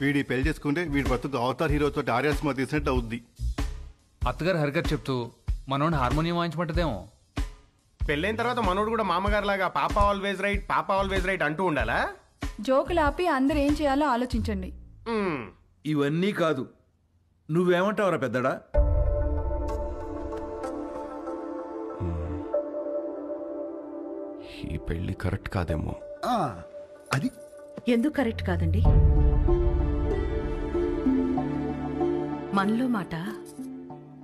వీడి పెళ్లి చేసుకుంటే వీడి బతుకు అవతార్ హీరోతో ఆర్యా సినిమా తీసినట్టు అవుద్ది. అత్తగారు హరిగారు చెప్తూ మనోడు హార్మోనియం వాయించమంటదేమో. పెళ్ళైన తర్వాత మనోడు కూడా మామగారు లాగా పాపా ఆల్వేజ్ రైట్ పాపా ఆల్వేజ్ రైట్ అంటూ ఉండాలా? జోకులు ఆపి అందరు ఏం చేయాలో ఆలోచించండి. ఇవన్నీ కాదు, నువ్వేమంటావురా పెద్దడా? ఈ పెళ్లి కరెక్ట్ కాదేమో. అది ఎందుకు కరెక్ట్ కాదండి? మనలో మాట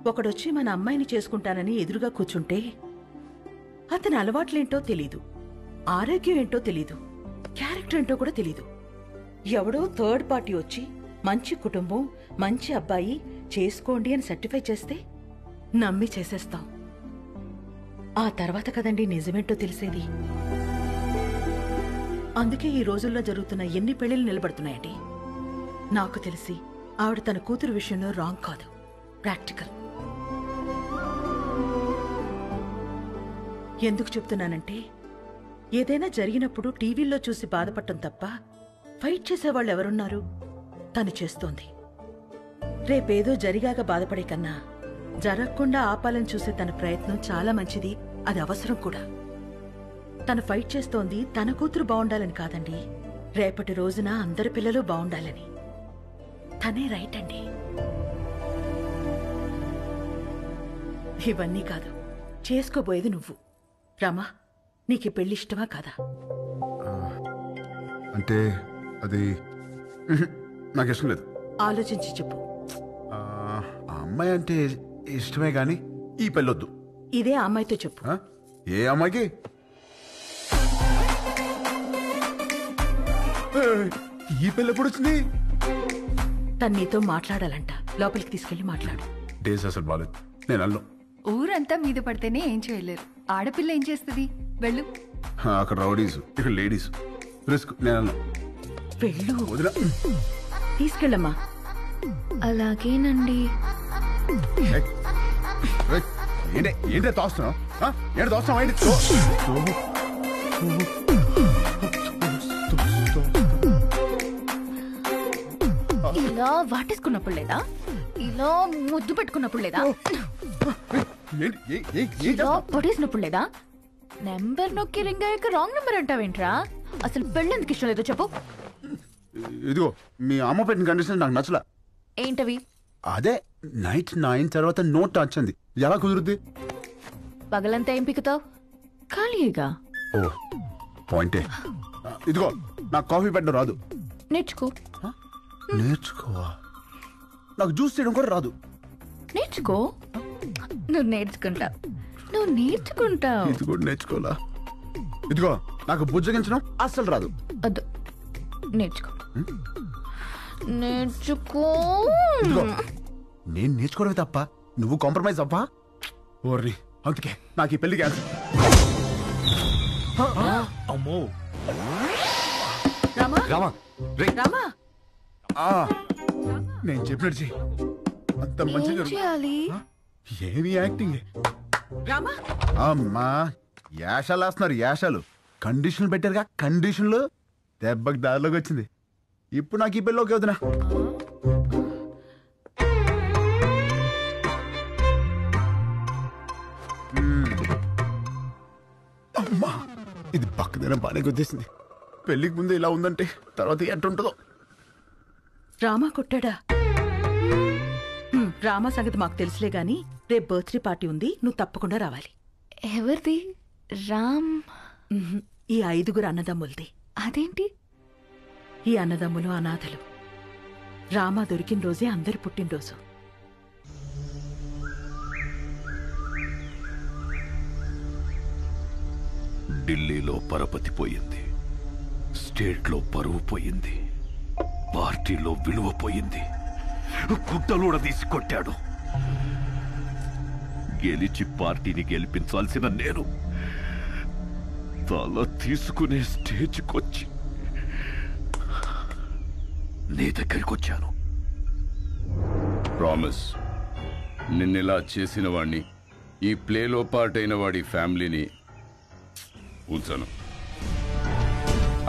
ఒకడొచ్చి మన అమ్మాయిని చేసుకుంటానని ఎదురుగా కూర్చుంటే అతని అలవాట్లేంటో తెలీదు, ఆరోగ్యం ఏంటో తెలీదు, క్యారెక్టర్ ఏంటో కూడా తెలీదు. ఎవడో థర్డ్ పార్టీ వచ్చి మంచి కుటుంబం మంచి అబ్బాయి చేసుకోండి అని సర్టిఫై చేస్తే నమ్మి చేసేస్తాం. ఆ తర్వాత కదండి నిజమేంటో తెలిసేది. అందుకే ఈ రోజుల్లో జరుగుతున్న ఎన్ని పెళ్లిలు నిలబడుతున్నాయండి. నాకు తెలిసి ఆవిడ తన కూతురు విషయంలో రాంగ్ కాదు, ప్రాక్టికల్. ఎందుకు చెప్తున్నానంటే ఏదైనా జరిగినప్పుడు టీవీల్లో చూసి బాధపడటం తప్ప ఫైట్ చేసేవాళ్ళు ఎవరున్నారు? తను చేస్తోంది. రేపేదో జరిగాక బాధపడే కన్నా జరగకుండా ఆపాలని చూసే తన ప్రయత్నం చాలా మంచిది, అది అవసరం కూడా. తను ఫైట్ చేస్తోంది తన కూతురు బాగుండాలని కాదండి, రేపటి రోజున అందరి పిల్లలు బాగుండాలని. తనే రైట్ అండి. ఇవన్నీ కాదు, చేసుకోబోయేది నువ్వు. రామా, నీకు పెళ్లి ఇష్టమా కాదా? అంటే అది నాకు ఇష్టం లేదు. ఆలోచించి చెప్పు. అమ్మాయి అంటే ఇష్టమే గాని ఈ పెళ్ళొద్దు. ఇదే ఆ అమ్మాయితో చెప్పు. ఏ అమ్మాయికి? ఈ పెళ్ళి ఎప్పుడు వచ్చింది? తను నీతో మాట్లాడాలంట, లోపలికి తీసుకెళ్లి మాట్లాడు. డేస్ అసలు బాలేదు. నేను అల్లం. ఊరంతా మీద పడితేనే ఏం చేయలేరు, ఆడపిల్ల ఏం చేస్తుంది? వెళ్ళు. అక్కడ రౌడీస్, ఇక్కడ లేడీస్, రిస్క్. నేను అల్లం. వెళ్ళు, తీసుకెళ్ళమ్మా. అలాగేనండి. ఏంటే తోస్తున్నావు? ఏంటి తోస్తున్నావు? ఏంటి ఇలా వాటేసుకున్నప్పుడు లేదా? ఇలా ముద్దు పెట్టుకున్నప్పుడు లేదా? ఇలా పొడేసినప్పుడు లేదా? నెంబర్ నొక్కి రింగ్ అయ్యాక రాంగ్ నెంబర్ అంటావేంట్రా? అసలు పెళ్ళేందుకు ఇష్టం లేదో చెప్పు. ఇదిగో మీ అమ్మ పెట్టిన కండిషన్ నాకు నచ్చలా. ఏంటవి? అదే నైట్ 9 తర్వాత నో టచ్ అంది. ఎలా కుదురుద్ది? పగలంతా ఏం పిక్కుతావు? ఖాళీగా. ఓ పాయింటే. ఇదిగో నాకు కాఫీ పెట్టడం రాదు. నేర్చుకో. నేర్చుకోవా? నాకు జ్యూస్ చేయడం కూడా రాదు. నేర్చుకో. నువ్వు నేర్చుకుంటా, నువ్వు నేర్చుకుంటావు. ఇది కూడా నేర్చుకోవాలా? ఇదిగో నాకు బుజ్జగించడం అస్సలు రాదు. అద్దు, నేర్చుకో. నేర్చుకో. నేను నేర్చుకోవడమే తప్ప నువ్వు కాంప్రమైజ్ అవ్వా? ఓర్రి, అందుకే నాకు ఈ పెళ్లి కాదు. అమ్మో రామా, రామా, రే రామా, నేను చెప్పినట్టు చెయ్యి. అంత మంచిది. ఏమి యాక్టింగ్ రామా? అమ్మా, యాషాలు వేస్తున్నారు, యాషాలు. కండిషన్లు పెట్టారుగా, కండిషన్లు. దెబ్బకి దారిలోకి వచ్చింది. ఇప్పుడు నాకు ఈ పెళ్ళిలోకి అవుతున్నా. అమ్మా, ఇది పక్కదైనా బాగానే గుర్తిస్తుంది. పెళ్ళికి ముందు ఇలా ఉందంటే తర్వాత ఎట్టుంటుందో. రామా కొట్టాడా? రామా సంగతి మాకు తెలుసులే గాని రేపు బర్త్డే పార్టీ ఉంది, నువ్వు తప్పకుండా రావాలి. ఎవరిది? రామ్. ఈ 5 అన్నదమ్ములది. అదేంటి? ఈ అన్నదమ్ములు అనాథలు. రామ దొరికిన రోజే అందరి పుట్టినరోజు. ఢిల్లీలో పరపతి పోయింది, స్టేట్లో పరువు పోయింది, పార్టీలో విలువ పోయింది. గుడ్డలూడ తీసి కొట్టాడు. గెలిచి పార్టీని గెలిపించాల్సిన నేను తల తీసుకునే స్టేజ్కొచ్చి నీ దగ్గరికి వచ్చాను. ప్రామిస్, నిన్నెలా చేసిన వాడిని, ఈ ప్లేలో పార్ట్ అయిన వాడి ఫ్యామిలీని ఉంచాను.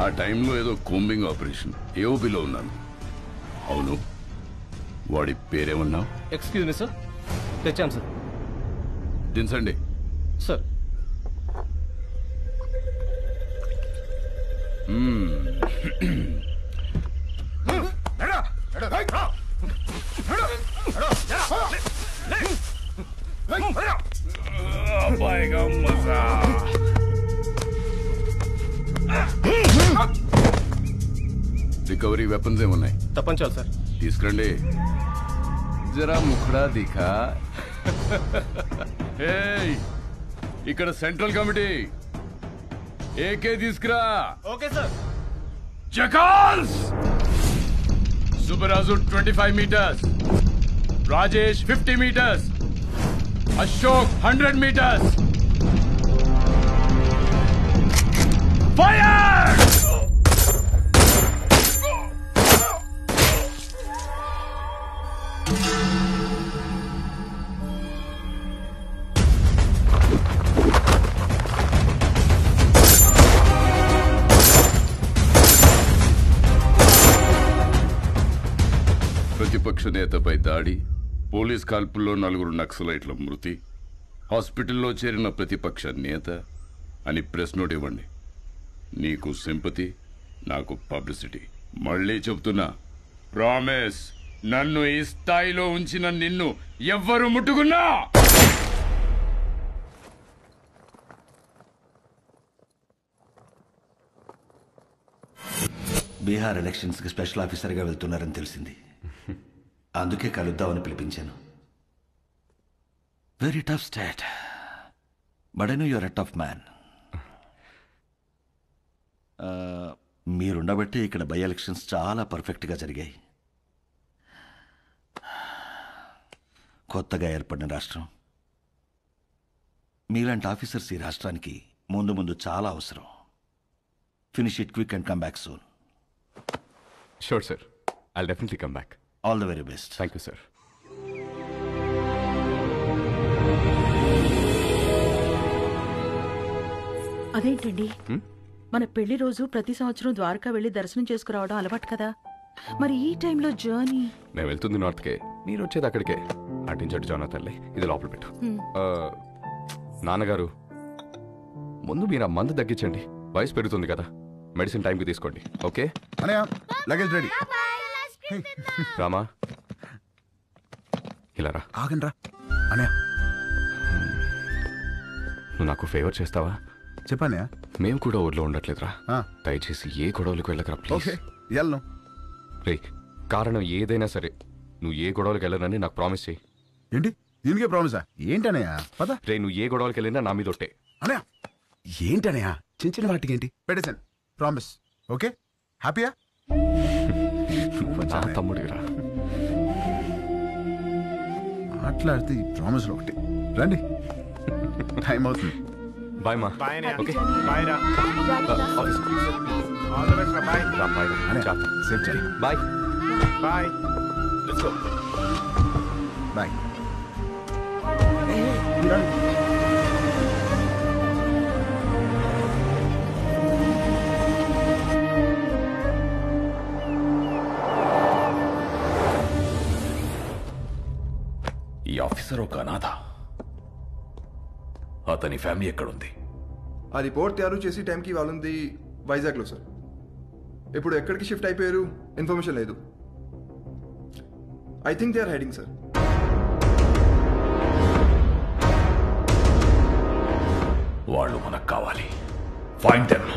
ఆ టైంలో ఏదో కూంబింగ్ ఆపరేషన్ ఏఓబిలో ఉన్నాను. అవును, వాడి పేరేమన్నావు? ఎక్స్క్యూజ్ మీ సార్, తెచ్చాను సార్. దించండి సార్. రికవరీ వెపన్స్ ఏమున్నాయి? తప్పనిచాలి సార్. తీసుకురండి. జరా ముఖడా దిఖా. ఇక్కడ సెంట్రల్ కమిటీ ఏకే తీసుకురా. Okay sir. Jackals Subaraju 25 meters, Rajesh 50 meters, Ashok 100 meters. Fire! ప్రతిపక్ష నేతపై దాడి, పోలీస్ కాల్పుల్లో 4 నక్సలైట్ల మృతి, హాస్పిటల్లో చేరిన ప్రతిపక్ష నేత అని ప్రెస్ నోట్ ఇవ్వండి. నీకు సింపతి, నాకు పబ్లిసిటీ. మళ్ళీ చెప్తున్నా, ప్రామిస్, నన్ను ఈ స్థాయిలో ఉంచిన నిన్ను ఎవ్వరు ముట్టుకున్నా బీహార్ ఎలక్షన్స్కి స్పెషల్ ఆఫీసర్గా వెళ్తున్నారని తెలిసింది. అందుకే కలుద్దామని పిలిపించాను. Very tough state, but I know your a tough man. మీరుండబట్టే ఇక్కడ బై ఎలక్షన్స్ చాలా పర్ఫెక్ట్గా జరిగాయి. కొత్తగా ఏర్పడిన రాష్ట్రం, మీలాంటి ఆఫీసర్స్ ఈ రాష్ట్రానికి ముందు ముందు చాలా అవసరం. Finish it quick and come back soon. Sure, sir. I'll definitely come back. All the very best. Thank you, sir. అదేంటండి, మన పెళ్లి రోజు ప్రతి సంవత్సరం ద్వారకా వెళ్ళి దర్శనం చేసుకురావడం అలవాటు కదా, మరి ఈ టైంలో జర్నీ? నేను వెళ్తుంది నార్త్కే, మీరు వచ్చేది అక్కడికే. అటించట్టు జానా తల్లి, ఇది లోపల పెట్టు. నాన్నగారు, ముందు మీరు ఆ మందు తగ్గించండి, వయసు పెరుగుతుంది కదా. మెడిసిన్ టైంకి తీసుకోండి, ఓకే? Luggage ready. రామా, ఇలా రా. ఆగండ్రా అనయా, నువ్వు నాకు ఫేవర్ చేస్తావా? చెప్పానయా, మేము కూడా ఊర్లో ఉండట్లేదురా. దయచేసి ఏ గొడవలకు వెళ్ళకరా ప్లీజ్. రే, కారణం ఏదైనా సరే నువ్వు ఏ గొడవలకు వెళ్ళనని నాకు ప్రామిస్ చేయి. ఏంటి, దీనికే ప్రామిసా? ఏంటనయా పద. రే, నువ్వు ఏ గొడవలకు వెళ్ళినా నా మీద ఒట్టే. అనయా ఏంటనయా, చిన్న చిన్న వాటికి ఏంటి? పెట్టేసాను, ప్రామిస్, ఓకే? హ్యాపీయా? తమ్ముడిరా మాట్లాడితే ఈ ప్రామిస్లో ఒకటి. రండి, టైం అవుతుంది. బాయ్ మా. ఓకే, బాయ్ రా. Bye bye bye. ఈ ఆఫీసర్ ఒక అనాథ. అతని ఫ్యామిలీ ఎక్కడుంది? ఆ రిపోర్ట్ తయారు చేసే టైంకి వాళ్ళుంది వైజాగ్లో సార్. ఇప్పుడు ఎక్కడికి షిఫ్ట్ అయిపోయారు ఇన్ఫర్మేషన్ లేదు. I think they are hiding sir. వాళ్ళు మనకు కావాలి. Find them.